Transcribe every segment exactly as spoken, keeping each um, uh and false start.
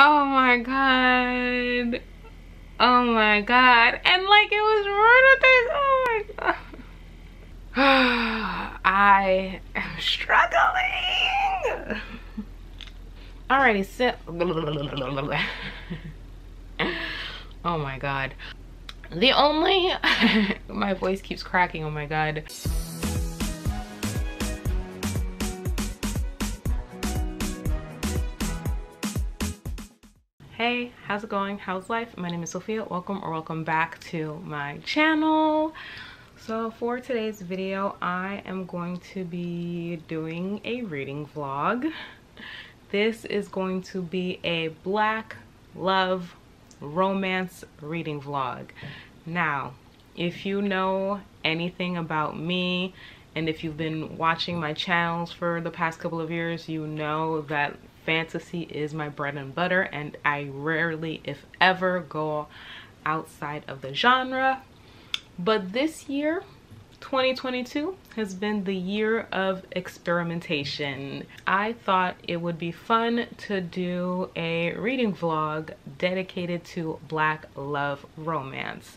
Oh my god. Oh my god. And like it was ruined with this. Oh my god. I am struggling. Alrighty, so oh my god. The only my voice keeps cracking, oh my god. Hey, how's it going? How's life? My name is Sophia. Welcome or welcome back to my channel. So for today's video, I am going to be doing a reading vlog. This is going to be a Black Love romance reading vlog. Now, if you know anything about me, and if you've been watching my channels for the past couple of years, you know that fantasy is my bread and butter, and I rarely, if ever, go outside of the genre. But this year, twenty twenty-two, has been the year of experimentation. I thought it would be fun to do a reading vlog dedicated to Black Love romance.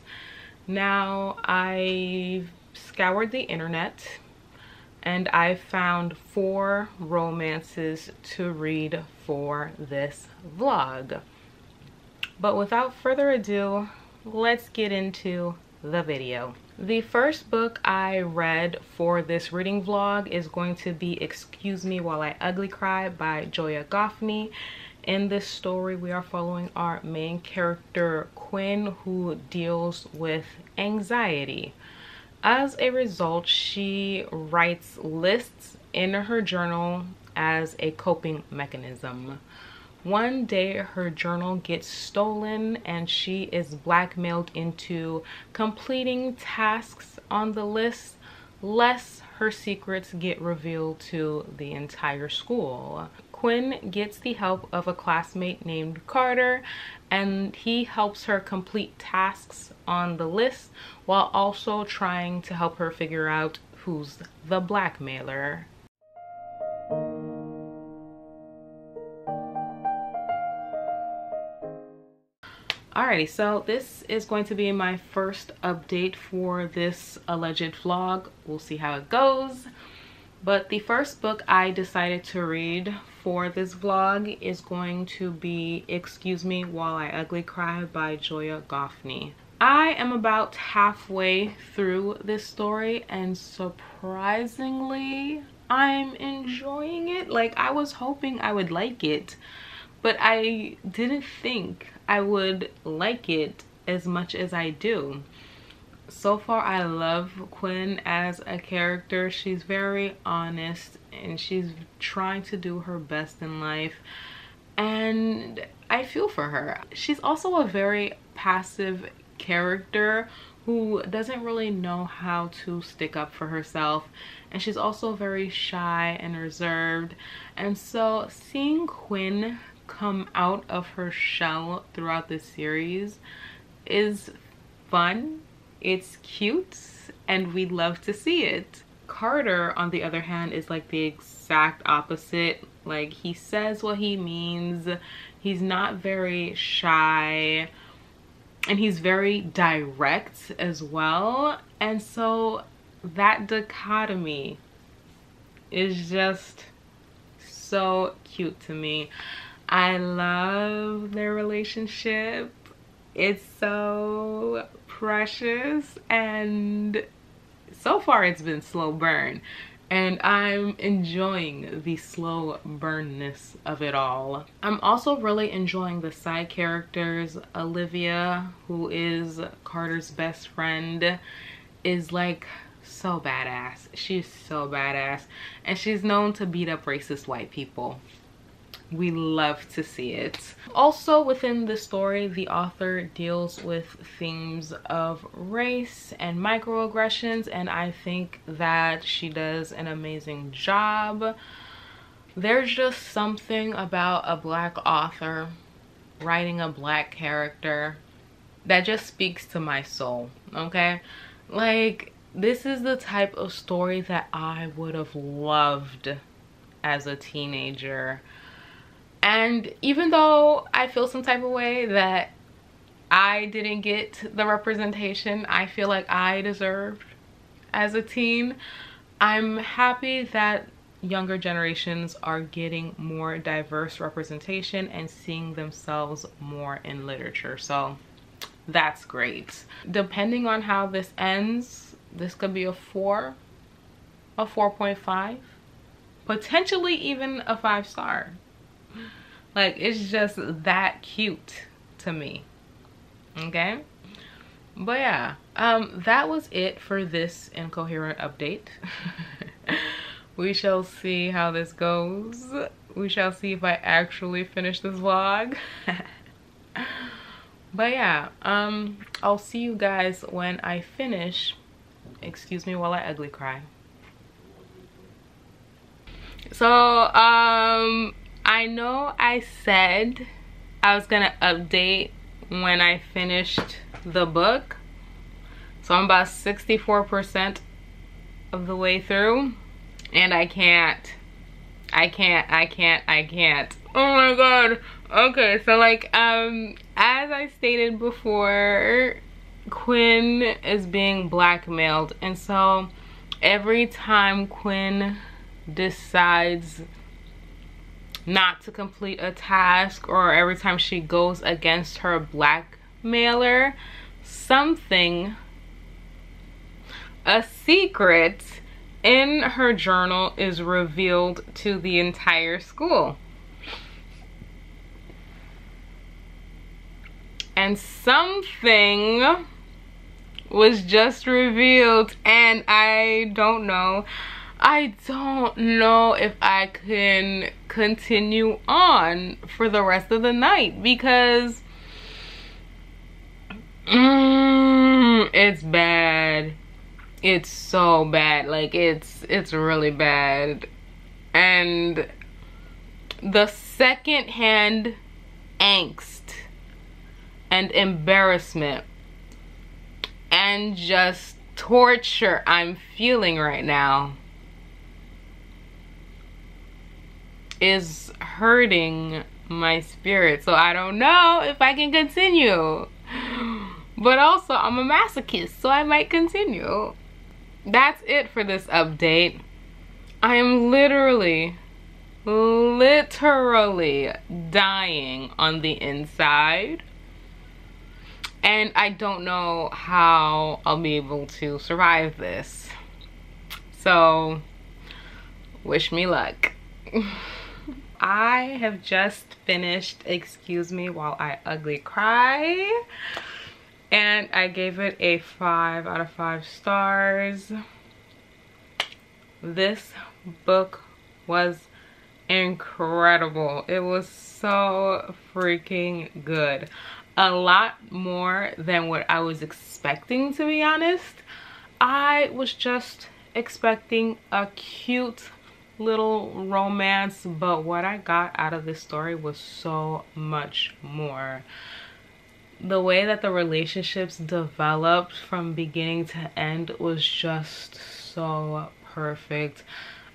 Now, I scoured the internet and I found four romances to read for this vlog. But without further ado, let's get into the video. The first book I read for this reading vlog is going to be Excuse Me While I Ugly Cry by Joya Goffney. In this story, we are following our main character, Quinn, who deals with anxiety. As a result, she writes lists in her journal as a coping mechanism. One day, her journal gets stolen and she is blackmailed into completing tasks on the list, lest her secrets get revealed to the entire school. Quinn gets the help of a classmate named Carter, and he helps her complete tasks on the list while also trying to help her figure out who's the blackmailer. Alrighty, so this is going to be my first update for this alleged vlog. We'll see how it goes. But the first book I decided to read for this vlog is going to be Excuse Me While I Ugly Cry by Joya Goffney. I am about halfway through this story and surprisingly, I'm enjoying it. Like, I was hoping I would like it, but I didn't think I would like it as much as I do. So far, I love Quinn as a character. She's very honest and she's trying to do her best in life, and I feel for her. She's also a very passive character who doesn't really know how to stick up for herself, and she's also very shy and reserved. And so seeing Quinn come out of her shell throughout the series is fun. It's cute and we love to see it. Carter, on the other hand, is like the exact opposite. Like, he says what he means. He's not very shy and he's very direct as well. And so that dichotomy is just so cute to me. I love their relationship. It's so precious, and so far it's been slow burn, and I'm enjoying the slow burnness of it all. I'm also really enjoying the side characters. Olivia, who is Carter's best friend, is like so badass. She's so badass, and she's known to beat up racist white people. We love to see it. Also within the story, the author deals with themes of race and microaggressions, and I think that she does an amazing job. There's just something about a Black author writing a Black character that just speaks to my soul, okay? Like, this is the type of story that I would have loved as a teenager. And even though I feel some type of way that I didn't get the representation I feel like I deserved as a teen, I'm happy that younger generations are getting more diverse representation and seeing themselves more in literature. So that's great. Depending on how this ends, this could be a four, a four point five, potentially even a five star. Like, it's just that cute to me. Okay, but yeah, um that was it for this incoherent update. We shall see how this goes. We shall see if I actually finish this vlog. But yeah, um I'll see you guys when I finish Excuse Me While I Ugly Cry. So um I know I said I was gonna update when I finished the book, so I'm about sixty-four percent of the way through, and I can't, I can't, I can't, I can't. Oh my god. Okay, so like, um, as I stated before, Quinn is being blackmailed, and so every time Quinn decides not to complete a task, or every time she goes against her blackmailer, something, a secret in her journal is revealed to the entire school. And something was just revealed, and I don't know. I don't know if I can continue on for the rest of the night, because mm, it's bad. It's so bad. Like, it's it's really bad. And the secondhand angst and embarrassment and just torture I'm feeling right now is hurting my spirit. So I don't know if I can continue, but also I'm a masochist, so I might continue. That's it for this update. I am literally literally dying on the inside, and I don't know how I'll be able to survive this, so wish me luck. I have just finished Excuse Me While I Ugly Cry, and I gave it a five out of five stars. This book was incredible. It was so freaking good. A lot more than what I was expecting, to be honest. I was just expecting a cute little romance, but what I got out of this story was so much more. The way that the relationships developed from beginning to end was just so perfect.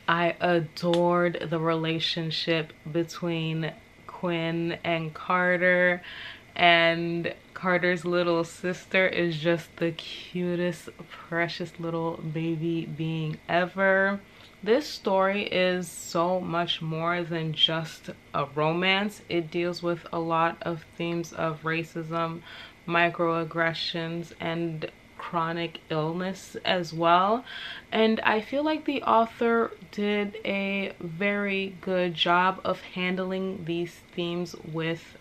I adored the relationship between Quinn and Carter, and Carter's little sister is just the cutest, precious little baby being ever. This story is so much more than just a romance. It deals with a lot of themes of racism, microaggressions, and chronic illness as well. And I feel like the author did a very good job of handling these themes with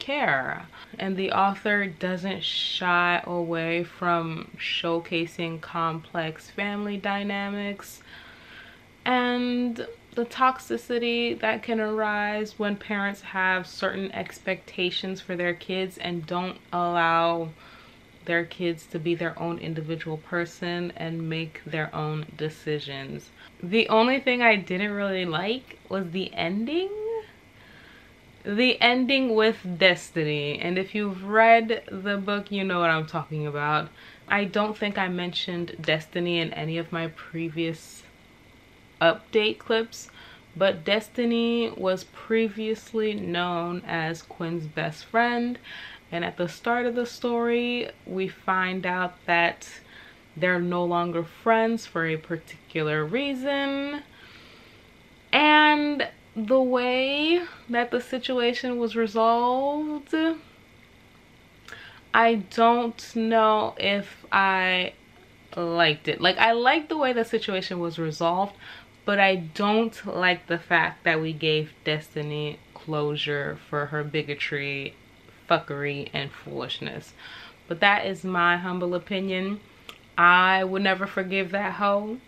care. And the author doesn't shy away from showcasing complex family dynamics and the toxicity that can arise when parents have certain expectations for their kids and don't allow their kids to be their own individual person and make their own decisions. The only thing I didn't really like was the ending. The ending with Destiny. And if you've read the book, you know what I'm talking about. I don't think I mentioned Destiny in any of my previous update clips, but Destiny was previously known as Quinn's best friend. And at the start of the story, we find out that they're no longer friends for a particular reason. And the way that the situation was resolved, I don't know if I liked it. Like, I liked the way the situation was resolved, but I don't like the fact that we gave Destiny closure for her bigotry, fuckery, and foolishness. But that is my humble opinion. I would never forgive that hoe,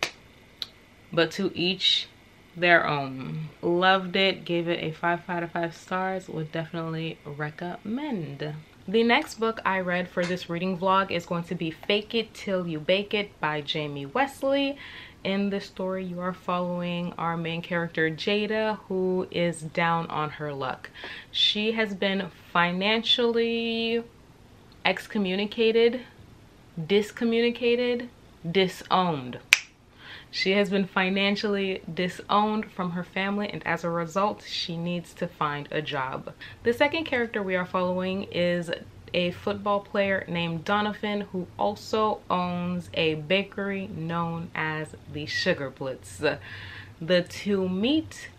but to each their own. Loved it, gave it a five out of five stars, would definitely recommend. The next book I read for this reading vlog is going to be Fake It Till You Bake It by Jamie Wesley. In this story, you are following our main character, Jada, who is down on her luck. She has been financially excommunicated, discommunicated, disowned. She has been financially disowned from her family, and as a result, she needs to find a job. The second character we are following is a football player named Donovan, who also owns a bakery known as the Sugar Blitz. The two meet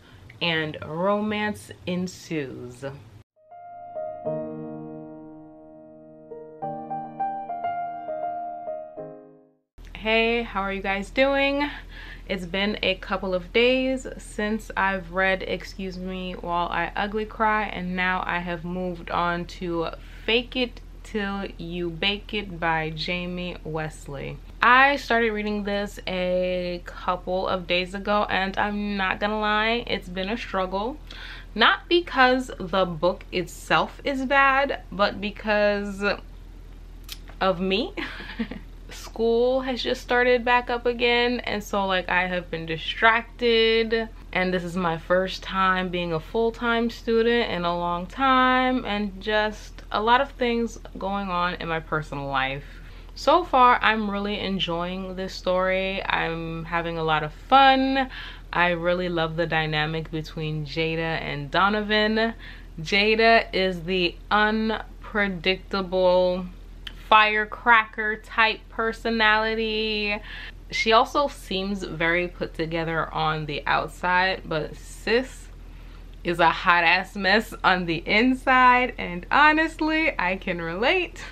and romance ensues. Hey, how are you guys doing? It's been a couple of days since I've read Excuse Me While I Ugly Cry, and now I have moved on to Fake It Till You Bake It by Jamie Wesley. I started reading this a couple of days ago, and I'm not gonna lie, it's been a struggle. Not because the book itself is bad, but because of me. School has just started back up again, and so like I have been distracted, and this is my first time being a full-time student in a long time, and just a lot of things going on in my personal life. So far, I'm really enjoying this story. I'm having a lot of fun. I really love the dynamic between Jada and Donovan. Jada is the unpredictable firecracker type personality. She also seems very put together on the outside, but sis is a hot ass mess on the inside, and honestly, I can relate.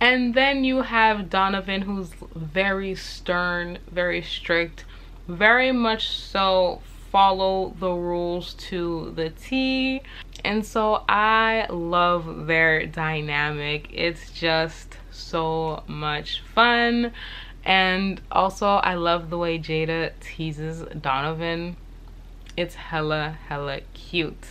And then you have Donovan, who's very stern, very strict, very much so follow the rules to the T. And so I love their dynamic. It's just so much fun. And also I love the way Jada teases Donovan. It's hella, hella cute.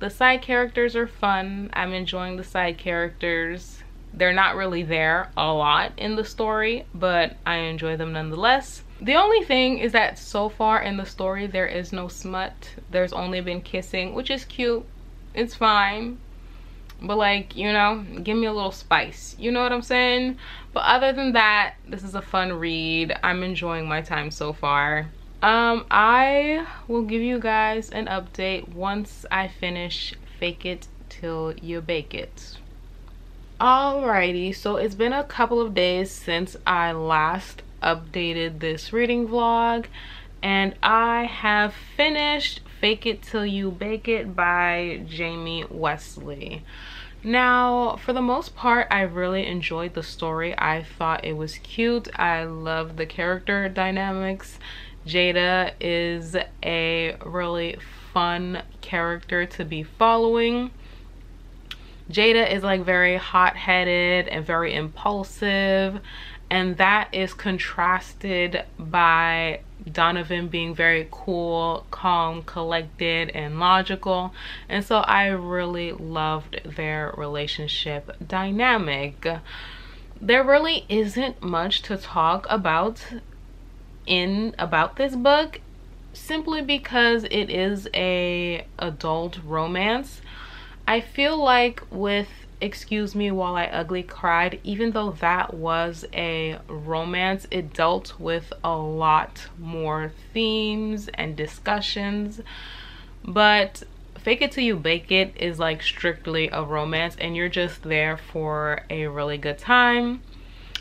The side characters are fun. I'm enjoying the side characters. They're not really there a lot in the story, but I enjoy them nonetheless. The only thing is that so far in the story, there is no smut. There's only been kissing, which is cute. It's fine, but like, you know, give me a little spice, you know what I'm saying? But other than that, this is a fun read. I'm enjoying my time so far. um I will give you guys an update once I finish Fake It Till You Bake It. Alrighty, so it's been a couple of days since I last updated this reading vlog, and I have finished Fake It Till You Bake It by Jamie Wesley. Now, for the most part, I really enjoyed the story. I thought it was cute. I love the character dynamics. Jada is a really fun character to be following. Jada is like very hot-headed and very impulsive, and that is contrasted by Donovan being very cool, calm, collected, and logical. And so I really loved their relationship dynamic. There really isn't much to talk about in about this book, simply because it is a adult romance. I feel like with Excuse Me While I Ugly Cried, even though that was a romance, it dealt with a lot more themes and discussions. But Fake It Till You Bake It is like strictly a romance, and you're just there for a really good time,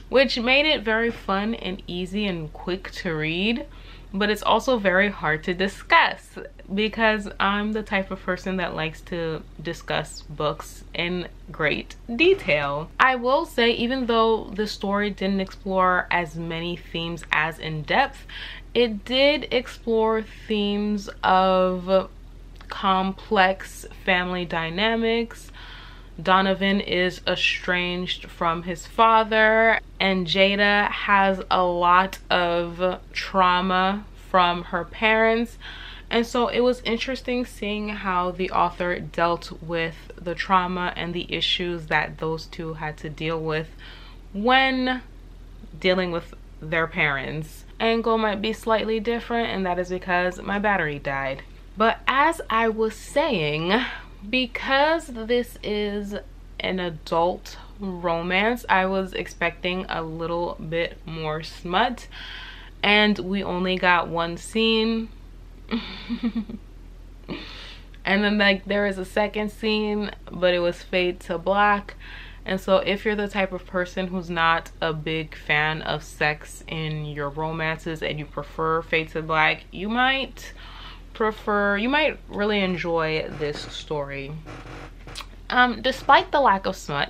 which made it very fun and easy and quick to read. But it's also very hard to discuss, because I'm the type of person that likes to discuss books in great detail. I will say, even though the story didn't explore as many themes as in depth, it did explore themes of complex family dynamics. Donovan is estranged from his father, and Jada has a lot of trauma from her parents. And so it was interesting seeing how the author dealt with the trauma and the issues that those two had to deal with when dealing with their parents. Angle might be slightly different, and that is because my battery died. But as I was saying, because this is an adult romance, I was expecting a little bit more smut, and we only got one scene. And then like there is a second scene, but it was fade to black. And so if you're the type of person who's not a big fan of sex in your romances and you prefer fade to black, you might prefer you might really enjoy this story. Um despite the lack of smut,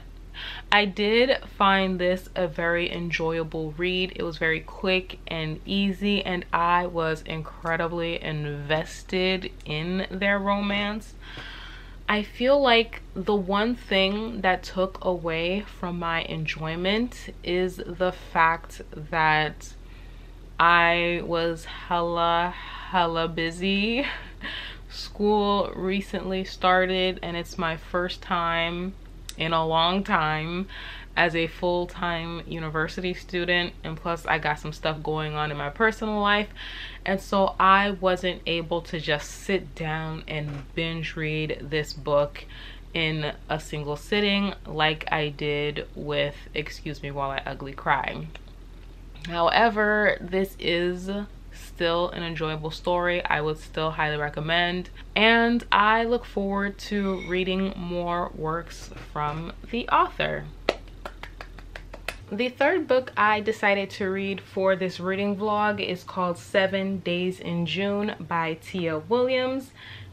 I did find this a very enjoyable read. It was very quick and easy, and I was incredibly invested in their romance. I feel like the one thing that took away from my enjoyment is the fact that I was hella hella busy. School recently started, and it's my first time in a long time as a full-time university student, and plus I got some stuff going on in my personal life, and so I wasn't able to just sit down and binge read this book in a single sitting like I did with Excuse Me While I Ugly Cry. However, this is still an enjoyable story. I would still highly recommend, and I look forward to reading more works from the author. The third book I decided to read for this reading vlog is called Seven Days in June by Tia Williams.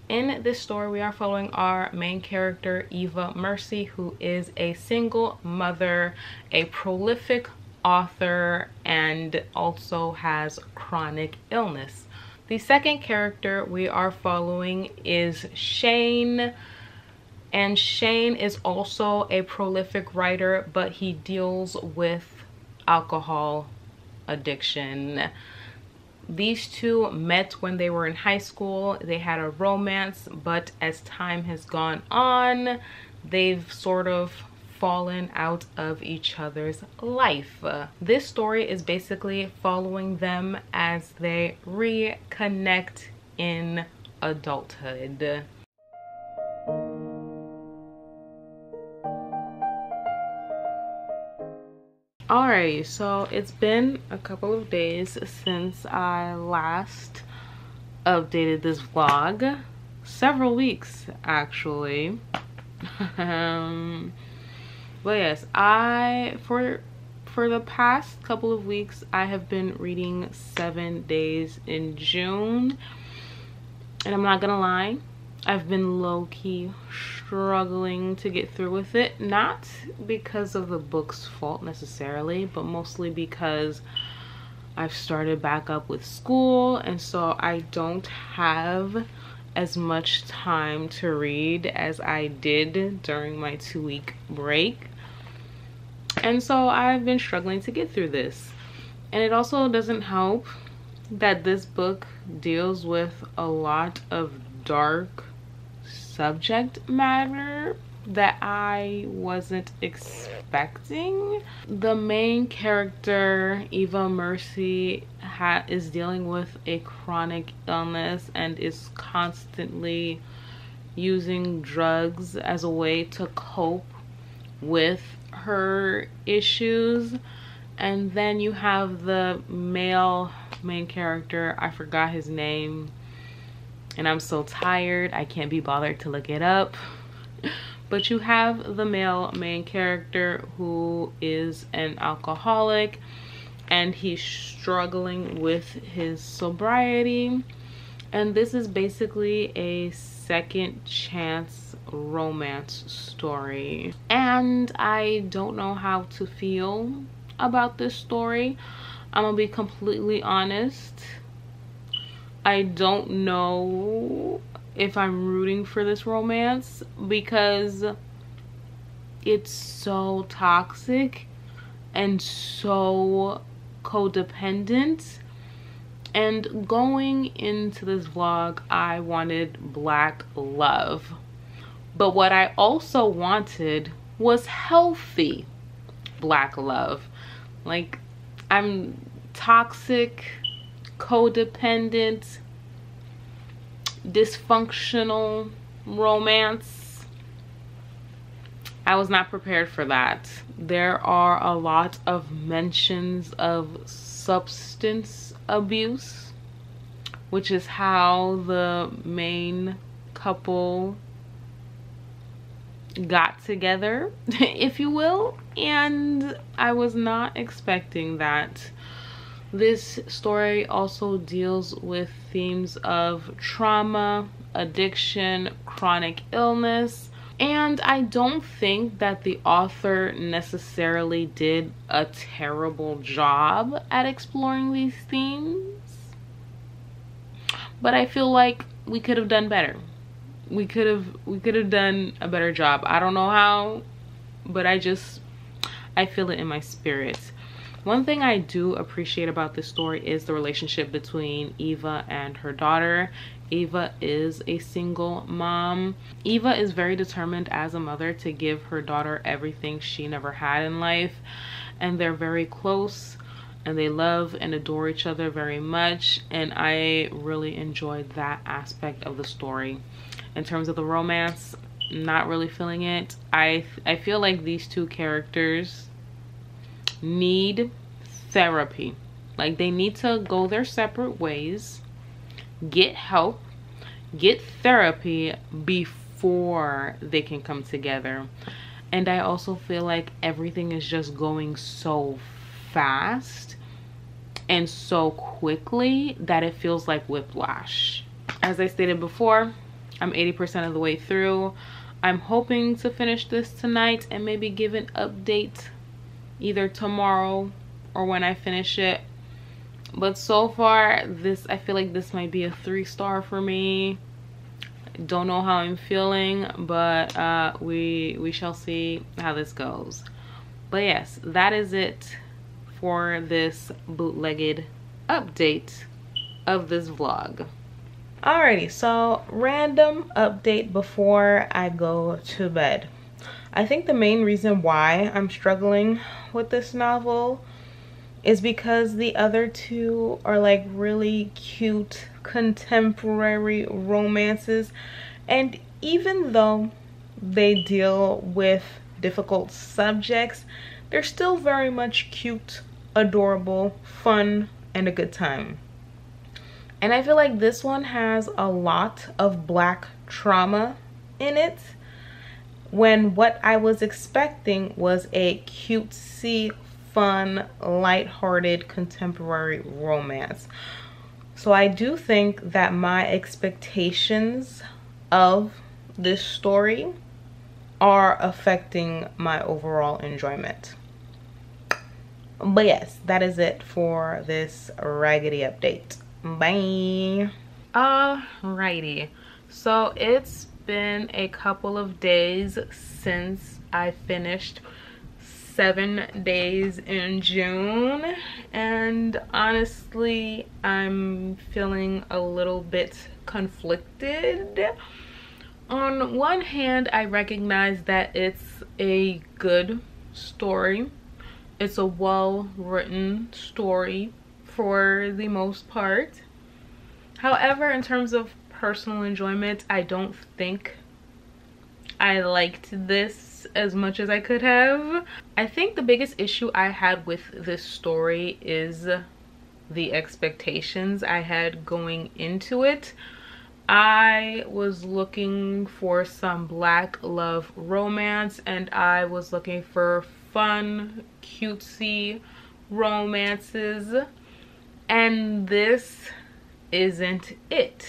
In this story, we are following our main character, Eva Mercy, who is a single mother, a prolific author, and also has chronic illness. The second character we are following is Shane, and Shane is also a prolific writer, but he deals with alcohol addiction. These two met when they were in high school. They had a romance, but as time has gone on, they've sort of fallen out of each other's life. This story is basically following them as they reconnect in adulthood. Alright, so it's been a couple of days since I last updated this vlog. Several weeks, actually. um... But yes, I for for the past couple of weeks I have been reading Seven Days in June, and I'm not gonna lie, I've been low-key struggling to get through with it. Not because of the book's fault necessarily, but mostly because I've started back up with school, and so I don't have as much time to read as I did during my two-week break. And so I've been struggling to get through this. And it also doesn't help that this book deals with a lot of dark subject matter that I wasn't expecting. The main character, Eva Mercy, ha is dealing with a chronic illness and is constantly using drugs as a way to cope with her issues. And then you have the male main character. I forgot his name. And I'm so tired, I can't be bothered to look it up. But you have the male main character who is an alcoholic, and he's struggling with his sobriety. And this is basically a second chance romance story. And I don't know how to feel about this story. I'm gonna be completely honest. I don't know if I'm rooting for this romance because it's so toxic and so codependent. And going into this vlog, I wanted black love. But what I also wanted was healthy black love. Like, I'm toxic, codependent, dysfunctional romance. I was not prepared for that. There are a lot of mentions of substance abuse, which is how the main couple got together, if you will, and I was not expecting that. This story also deals with themes of trauma, addiction, chronic illness, and I don't think that the author necessarily did a terrible job at exploring these themes, but I feel like we could have done better. We could have we could have done a better job. I don't know how, but I just I feel it in my spirit. One thing I do appreciate about this story is the relationship between Eva and her daughter. Eva is a single mom. Eva is very determined as a mother to give her daughter everything she never had in life, and they're very close and they love and adore each other very much, and I really enjoyed that aspect of the story. In terms of the romance, not really feeling it. I I feel like these two characters need therapy. Like, they need to go their separate ways, get help, get therapy before they can come together. And I also feel like everything is just going so fast and so quickly that it feels like whiplash. As I stated before, I'm eighty percent of the way through. I'm hoping to finish this tonight and maybe give an update either tomorrow or when I finish it. But so far, this I feel like this might be a three star for me. Don't know how I'm feeling, but uh, we we shall see how this goes. But yes, that is it for this bootlegged update of this vlog. Alrighty, so random update before I go to bed. I think the main reason why I'm struggling with this novel is because the other two are like really cute contemporary romances, and even though they deal with difficult subjects, they're still very much cute, adorable, fun, and a good time. And I feel like this one has a lot of black trauma in it, when what I was expecting was a cutesy, fun, lighthearted, contemporary romance. So I do think that my expectations of this story are affecting my overall enjoyment. But yes, that is it for this raggedy update. Bye. Alrighty, so it's been a couple of days since I finished Seven Days in June, and honestly, I'm feeling a little bit conflicted. On one hand, I recognize that it's a good story. It's a well-written story for the most part. However, in terms of personal enjoyment, I don't think I liked this this as much as I could have. I think the biggest issue I had with this story is the expectations I had going into it. I was looking for some black love romance, and I was looking for fun, cutesy romances, and this isn't it.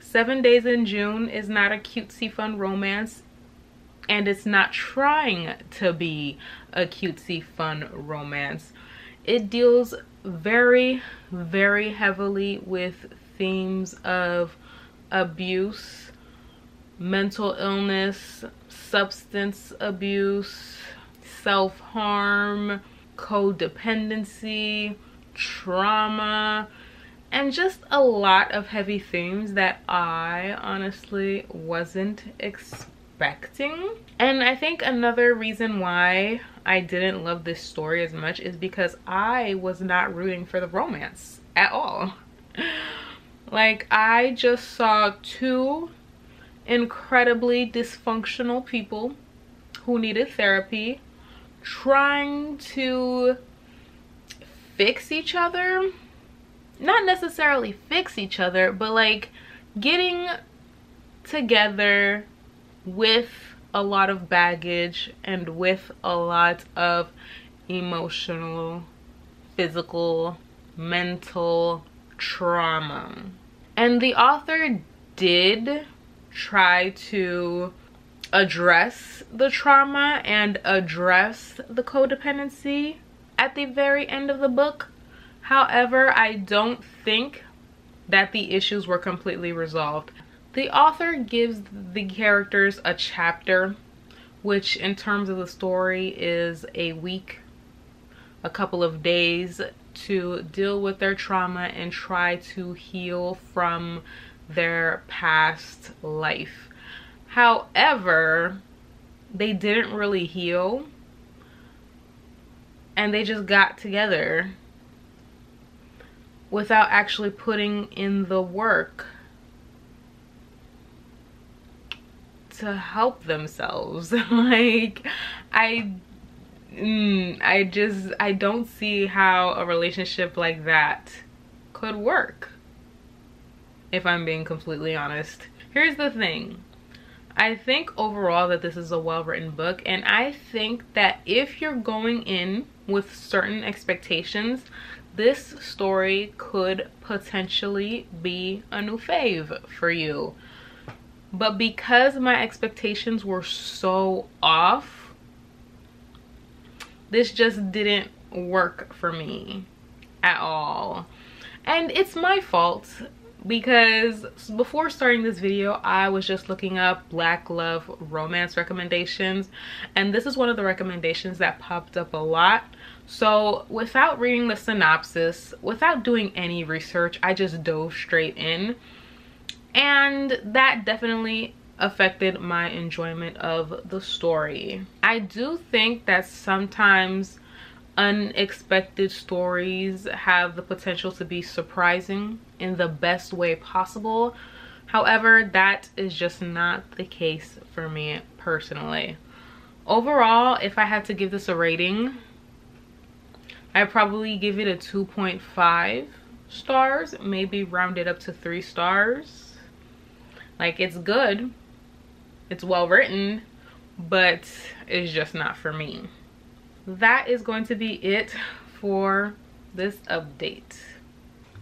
Seven Days in June is not a cutesy fun romance, and it's not trying to be a cutesy fun romance. It deals very, very heavily with themes of abuse, mental illness, substance abuse, self-harm, codependency, trauma, and just a lot of heavy themes that I honestly wasn't expecting. And I think another reason why I didn't love this story as much is because I was not rooting for the romance at all. Like, I just saw two incredibly dysfunctional people who needed therapy trying to fix each other. Not necessarily fix each other, but like getting together with a lot of baggage and with a lot of emotional, physical, mental trauma. And the author did try to address the trauma and address the codependency at the very end of the book. However, I don't think that the issues were completely resolved. The author gives the characters a chapter, which in terms of the story is a week, a couple of days, to deal with their trauma and try to heal from their past life. However, they didn't really heal, and they just got together without actually putting in the work to help themselves. Like, I, mm, I just, I don't see how a relationship like that could work, if I'm being completely honest. Here's the thing. I think overall that this is a well-written book, and I think that if you're going in with certain expectations, this story could potentially be a new fave for you. But because my expectations were so off, this just didn't work for me at all. And it's my fault, because before starting this video, I was just looking up black love romance recommendations, and this is one of the recommendations that popped up a lot. So without reading the synopsis, without doing any research, I just dove straight in, and that definitely affected my enjoyment of the story. I do think that sometimes unexpected stories have the potential to be surprising in the best way possible. However, that is just not the case for me personally. Overall, if I had to give this a rating, I'd probably give it a two point five stars, maybe round it up to three stars. Like, it's good, it's well written, but it's just not for me. That is going to be it for this update.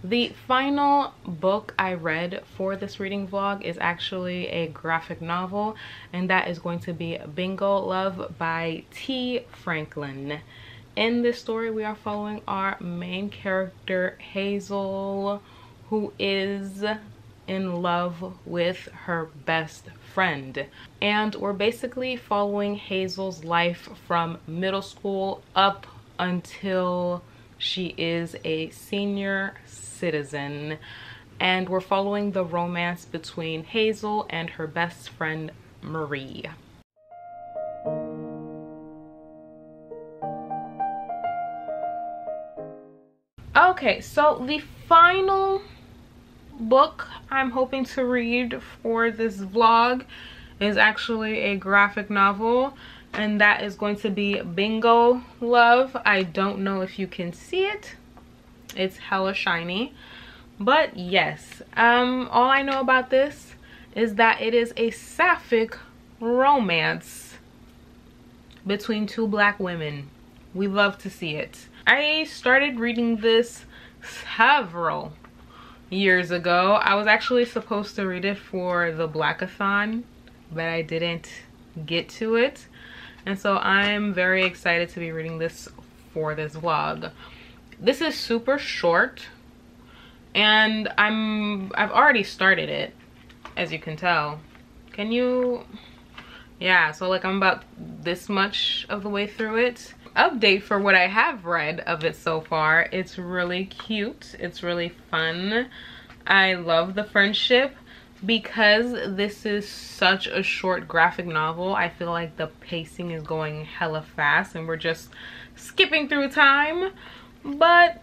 The final book I read for this reading vlog is actually a graphic novel, and that is going to be Bingo Love by T. Franklin. In this story, we are following our main character, Hazel, who is in love with her best friend, and we're basically following Hazel's life from middle school up until she is a senior citizen, and we're following the romance between Hazel and her best friend Marie. Okay, so the final book I'm hoping to read for this vlog is actually a graphic novel, and that is going to be Bingo Love. I don't know if you can see it. It's hella shiny. But yes, um, all I know about this is that it is a sapphic romance between two black women. We love to see it. I started reading this several years ago. I was actually supposed to read it for the Blackathon, but I didn't get to it. And so I'm very excited to be reading this for this vlog. This is super short, and I'm I've already started it, as you can tell. Can you? Yeah, so like I'm about this much of the way through it. Update for what I have read of it so far. It's really cute. It's really fun. I love the friendship. Because this is such a short graphic novel, I feel like the pacing is going hella fast and we're just skipping through time. But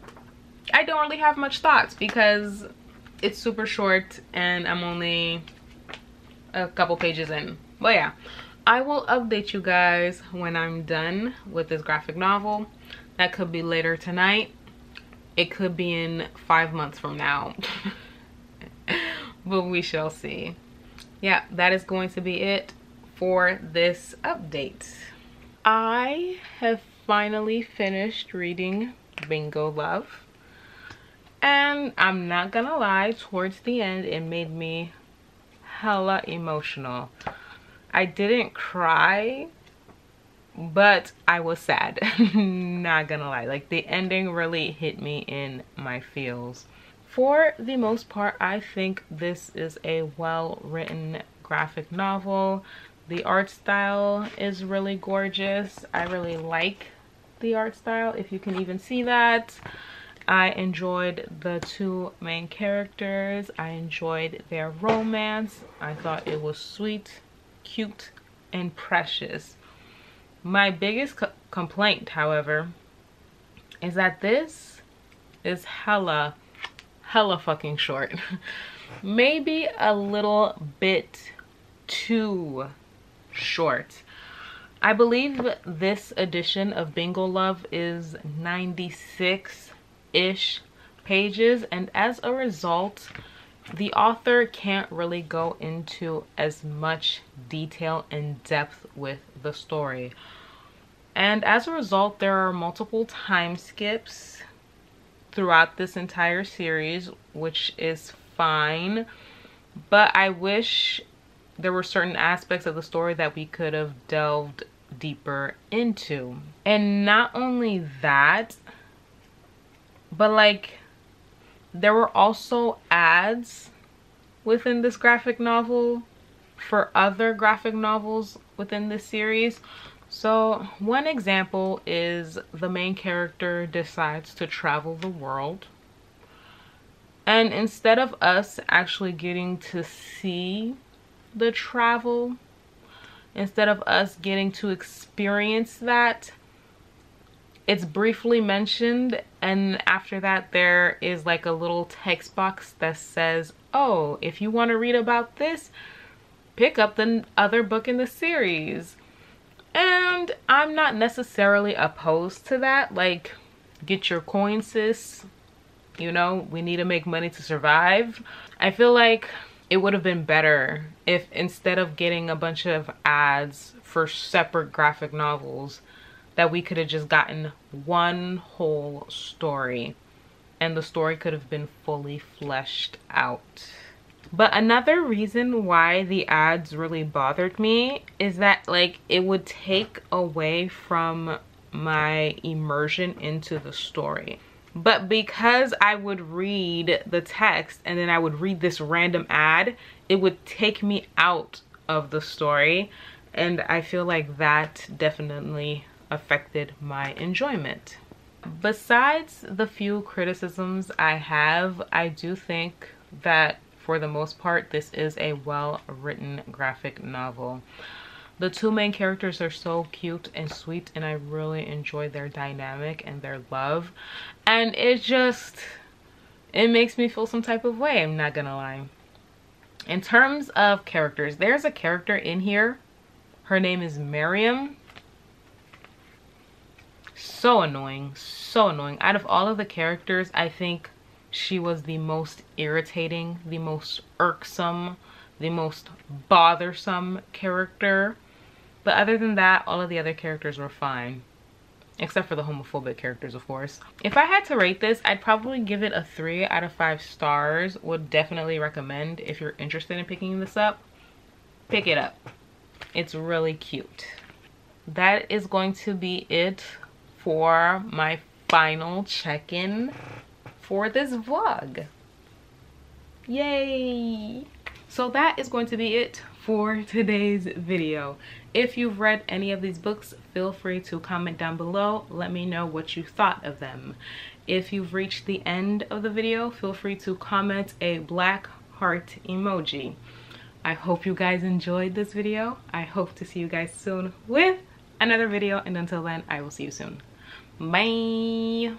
I don't really have much thoughts because it's super short and I'm only a couple pages in. But yeah, I will update you guys when I'm done with this graphic novel. That could be later tonight. It could be in five months from now. But we shall see. Yeah, that is going to be it for this update. I have finally finished reading Bingo Love. And I'm not gonna lie, towards the end, it made me hella emotional. I didn't cry, but I was sad. Not gonna lie, like the ending really hit me in my feels. For the most part, I think this is a well-written graphic novel. The art style is really gorgeous. I really like the art style, if you can even see that. I enjoyed the two main characters. I enjoyed their romance. I thought it was sweet, cute, and precious. My biggest co- complaint, however, is that this is hella hella fucking short. Maybe a little bit too short. I believe this edition of Bingo Love is ninety-six-ish pages, and as a result, the author can't really go into as much detail and depth with the story. And as a result, there are multiple time skips throughout this entire series, which is fine, but I wish there were certain aspects of the story that we could have delved deeper into. And not only that, but like there were also ads within this graphic novel for other graphic novels within this series. So one example is the main character decides to travel the world, and instead of us actually getting to see the travel, instead of us getting to experience that, it's briefly mentioned, and after that there is like a little text box that says, oh, if you want to read about this, pick up the other book in the series. And I'm not necessarily opposed to that. Like, get your coin, sis. You know, we need to make money to survive. I feel like it would have been better if, instead of getting a bunch of ads for separate graphic novels, that we could have just gotten one whole story, and the story could have been fully fleshed out. But another reason why the ads really bothered me is that, like, it would take away from my immersion into the story. But because I would read the text and then I would read this random ad, it would take me out of the story. And I feel like that definitely affected my enjoyment. Besides the few criticisms I have, I do think that for the most part, this is a well-written graphic novel. The two main characters are so cute and sweet, and I really enjoy their dynamic and their love. And it just, it makes me feel some type of way, I'm not gonna lie. In terms of characters, there's a character in here. Her name is Miriam. So annoying, so annoying. Out of all of the characters, I think she was the most irritating, the most irksome, the most bothersome character. But other than that, all of the other characters were fine. Except for the homophobic characters, of course. If I had to rate this, I'd probably give it a three out of five stars. Would definitely recommend if you're interested in picking this up. Pick it up. It's really cute. That is going to be it for my final check-in for this vlog. Yay! So that is going to be it for today's video. If you've read any of these books, feel free to comment down below. Let me know what you thought of them. If you've reached the end of the video, feel free to comment a black heart emoji. I hope you guys enjoyed this video. I hope to see you guys soon with another video, and until then, I will see you soon. Bye!